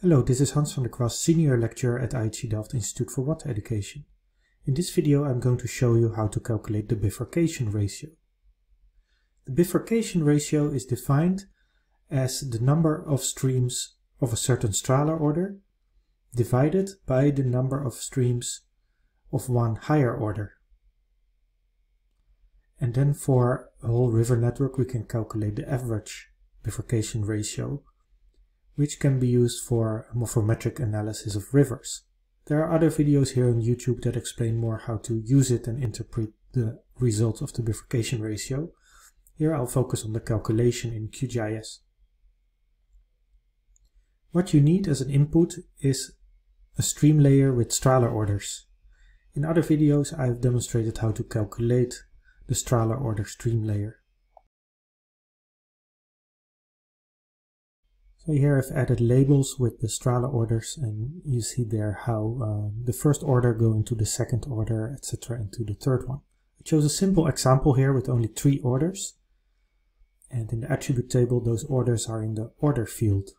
Hello, this is Hans van der Kwast, Senior Lecturer at IHE Delft Institute for Water Education. In this video I'm going to show you how to calculate the bifurcation ratio. The bifurcation ratio is defined as the number of streams of a certain Strahler order divided by the number of streams of one higher order. And then for a whole river network we can calculate the average bifurcation ratio, which can be used for a morphometric analysis of rivers. There are other videos here on YouTube that explain more how to use it and interpret the results of the bifurcation ratio. Here I'll focus on the calculation in QGIS. What you need as an input is a stream layer with Strahler orders. In other videos I've demonstrated how to calculate the Strahler order stream layer. So here I've added labels with the Strahler orders, and you see there how the first order go into the second order, etc., into the third one. I chose a simple example here with only 3 orders, and in the attribute table those orders are in the order field.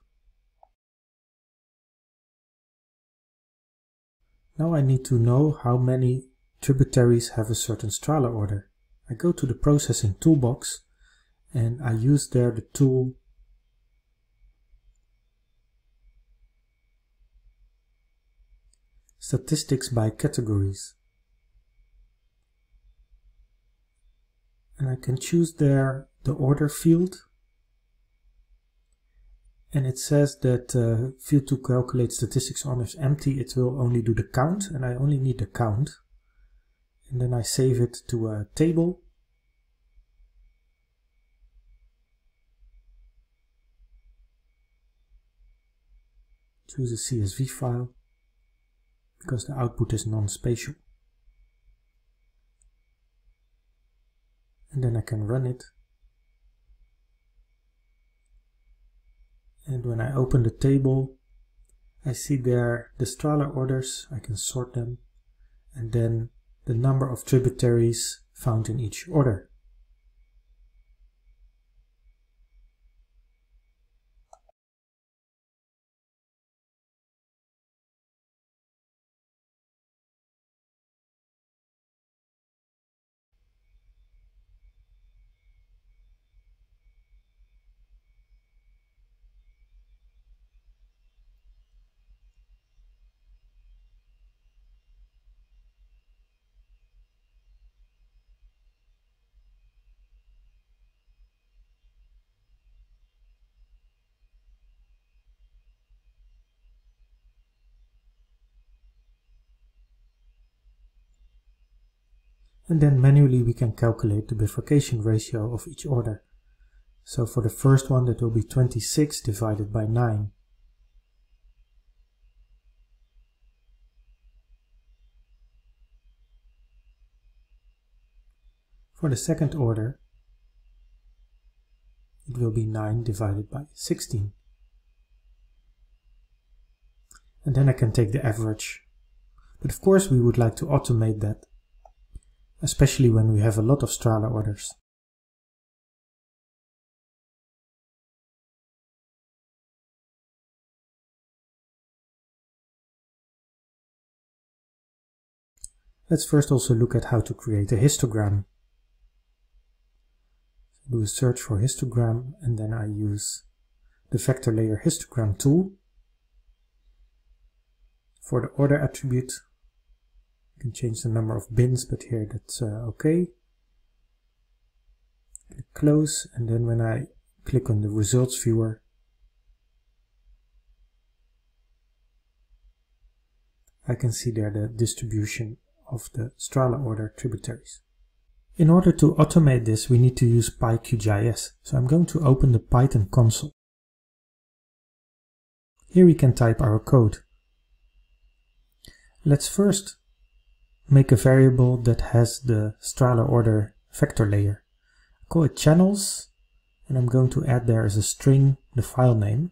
Now I need to know how many tributaries have a certain Strahler order. I go to the processing toolbox and I use there the tool Statistics by Categories, and I can choose there the order field, and it says that field to calculate statistics on is empty. It will only do the count, and I only need the count, and then I save it to a table, choose a CSV file because the output is non-spatial. And then I can run it. And when I open the table, I see there the Strahler orders. I can sort them. And then the number of tributaries found in each order. And then manually we can calculate the bifurcation ratio of each order. So for the first one that will be 26 divided by 9. For the second order it will be 9 divided by 16. And then I can take the average. But of course we would like to automate that, especially when we have a lot of Strahler orders. Let's first also look at how to create a histogram. Do a search for histogram, and then I use the vector layer histogram tool. For the order attribute, you can change the number of bins, but here that's okay. Click close, and then when I click on the results viewer, I can see there the distribution of the Strahler order tributaries. In order to automate this, we need to use PyQGIS. So I'm going to open the Python console. Here we can type our code. Let's first make a variable that has the Strahler order vector layer. I call it channels, and I'm going to add there as a string the file name,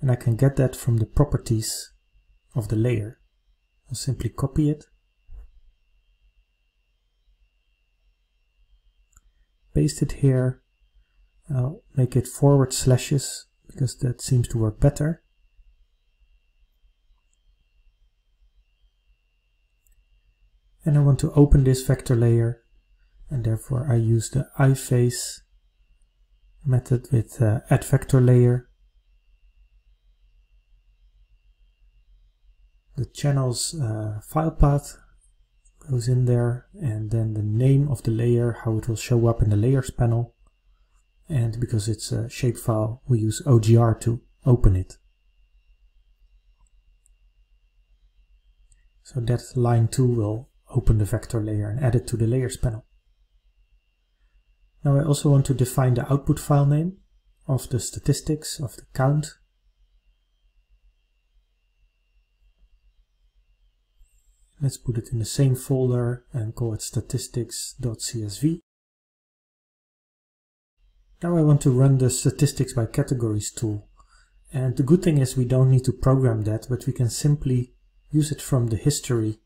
and I can get that from the properties of the layer. I'll simply copy it, paste it here. I'll make it forward slashes because that seems to work better. and I want to open this vector layer, and therefore I use the iFace method with add vector layer. The channel's file path goes in there, and then the name of the layer, how it will show up in the layers panel. And because it's a shapefile, we use OGR to open it. So that line 2 will open the vector layer and add it to the layers panel. Now I also want to define the output file name of the statistics of the count. Let's put it in the same folder and call it statistics.csv. Now I want to run the statistics by categories tool. And the good thing is we don't need to program that, but we can simply use it from the history.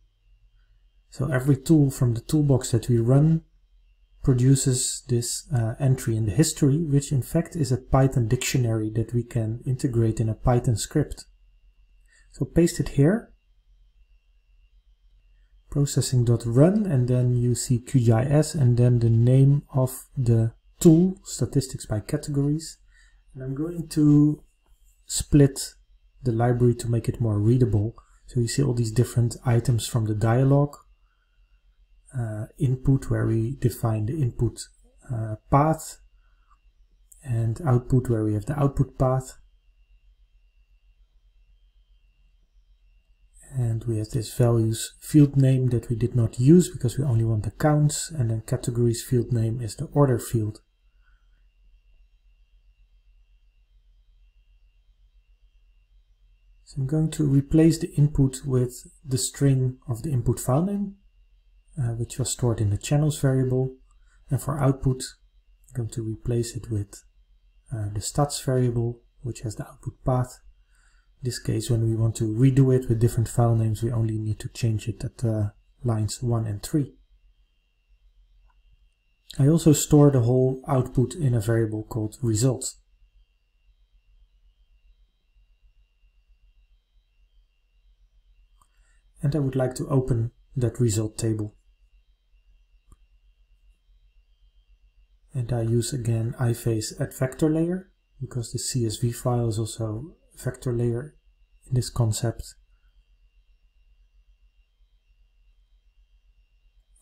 So every tool from the toolbox that we run produces this entry in the history, which in fact is a Python dictionary that we can integrate in a Python script. So paste it here. Processing.run, and then you see QGIS, and then the name of the tool, statistics by categories. And I'm going to split the library to make it more readable. So you see all these different items from the dialog. Input, where we define the input path, and output, where we have the output path. And we have this values field name that we did not use because we only want the counts, and then categories field name is the order field. So I'm going to replace the input with the string of the input file name, which was stored in the channels variable, and for output I'm going to replace it with the stats variable, which has the output path. In this case, when we want to redo it with different file names, we only need to change it at lines 1 and 3. I also store the whole output in a variable called results. And I would like to open that result table. And I use again iFace add vector layer, because the CSV file is also vector layer in this concept,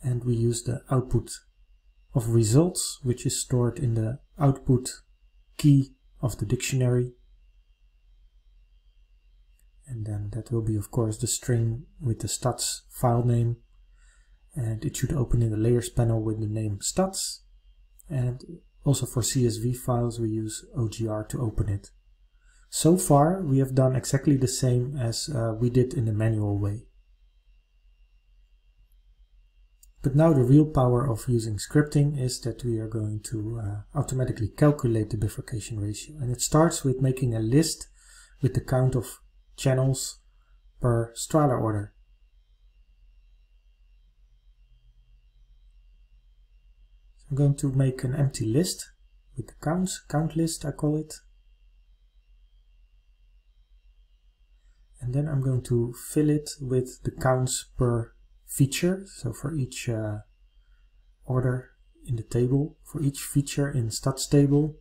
and we use the output of results, which is stored in the output key of the dictionary, and then that will be of course the string with the stats file name, and it should open in the layers panel with the name stats. And also for CSV files we use OGR to open it. So far, we have done exactly the same as we did in the manual way. But now the real power of using scripting is that we are going to automatically calculate the bifurcation ratio. And it starts with making a list with the count of channels per Strahler order. So I'm going to make an empty list with the counts, count list I call it. And then I'm going to fill it with the counts per feature. So for each order in the table, for each feature in stats table,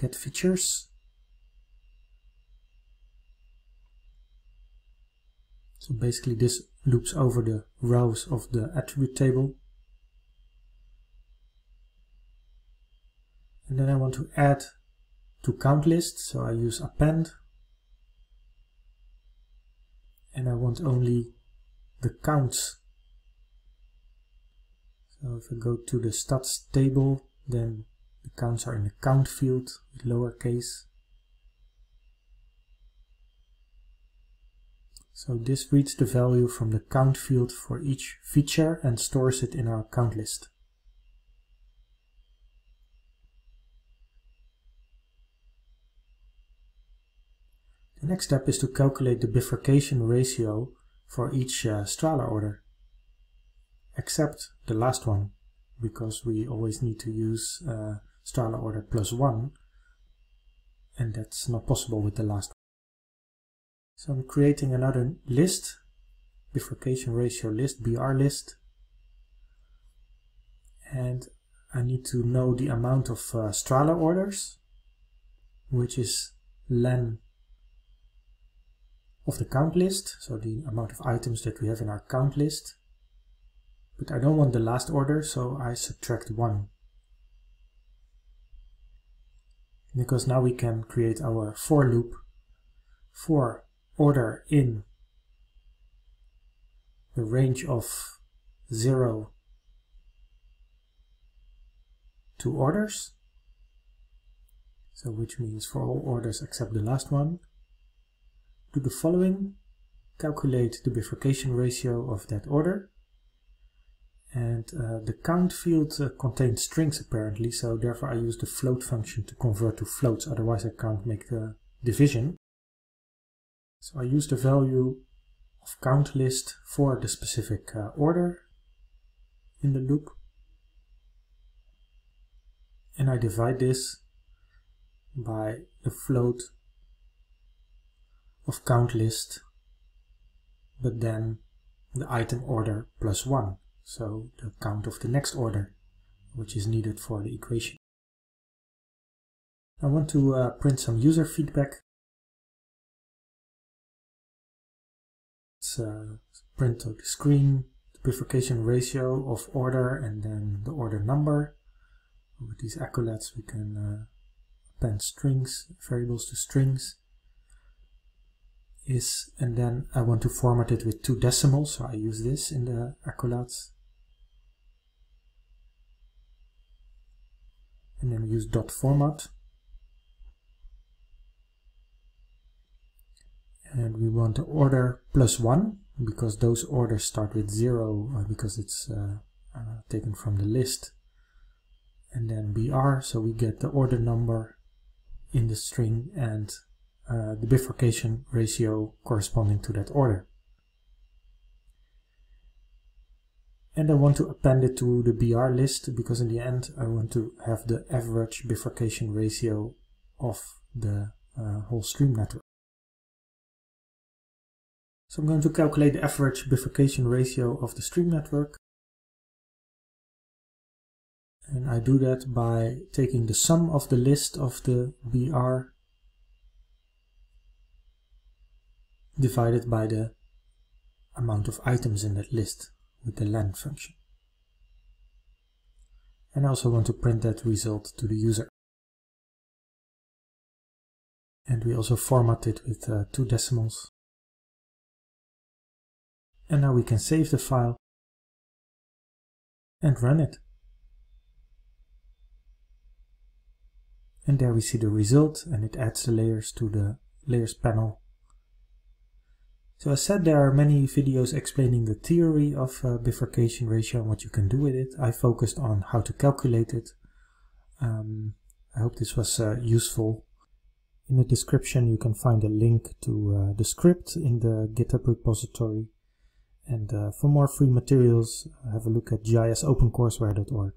get features. So basically this loops over the rows of the attribute table. And then I want to add to count list, so I use append. And I want only the counts. So if I go to the stats table, then the counts are in the count field with lowercase. So this reads the value from the count field for each feature and stores it in our count list. The next step is to calculate the bifurcation ratio for each Strahler order, except the last one, because we always need to use Strahler order plus 1, and that's not possible with the last one. So I'm creating another list bifurcation ratio list, BR list, and I need to know the amount of Strahler orders, which is len of the count list, so the amount of items that we have in our count list. But I don't want the last order, so I subtract 1. Because now we can create our for loop for order in the range of 0 to orders, so which means for all orders except the last one. Do the following: calculate the bifurcation ratio of that order, and the count field contains strings apparently, so therefore I use the float function to convert to floats, otherwise I can't make the division. So I use the value of count list for the specific order in the loop, and I divide this by the float of count list, but then the item order plus 1, so the count of the next order, which is needed for the equation. I want to print some user feedback. Let's print to the screen the bifurcation ratio of order and then the order number. With these accolades we can append strings, variables to strings, and then I want to format it with 2 decimals, so I use this in the accolades, and then use dot format, and we want the order plus 1 because those orders start with 0 because it's taken from the list, and then BR, so we get the order number in the string and the bifurcation ratio corresponding to that order. And I want to append it to the BR list because in the end I want to have the average bifurcation ratio of the whole stream network. So I'm going to calculate the average bifurcation ratio of the stream network. And I do that by taking the sum of the list of the BR divided by the amount of items in that list with the len function. And I also want to print that result to the user. And we also format it with 2 decimals. And now we can save the file and run it. And there we see the result, and it adds the layers to the layers panel. So as said, there are many videos explaining the theory of bifurcation ratio and what you can do with it. I focused on how to calculate it. I hope this was useful. In the description you can find a link to the script in the GitHub repository. And for more free materials, have a look at gisopencourseware.org.